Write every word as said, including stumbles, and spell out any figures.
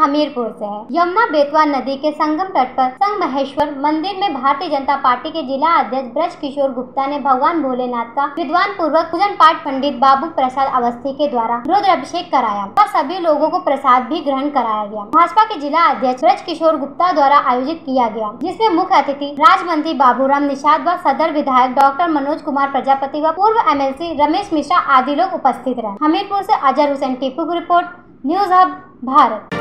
हमीरपुर से है। यमुना बेतवा नदी के संगम तट पर संघ महेश्वर मंदिर में भारतीय जनता पार्टी के जिला अध्यक्ष ब्रज किशोर गुप्ता ने भगवान भोलेनाथ का विद्वान पूर्वक पूजन पाठ पंडित बाबू प्रसाद अवस्थी के द्वारा रुद्राभिषेक कराया और सभी लोगों को प्रसाद भी ग्रहण कराया गया। भाजपा के जिला अध्यक्ष ब्रज किशोर गुप्ता द्वारा आयोजित किया गया, जिसमे मुख्य अतिथि राज्य मंत्री बाबूराम निषाद व सदर विधायक डॉक्टर मनोज कुमार प्रजापति व पूर्व M L C Ramesh Mishra आदि लोग उपस्थित रहे। हमीरपुर से अजर हुसैन की रिपोर्ट, न्यूज हब भारत।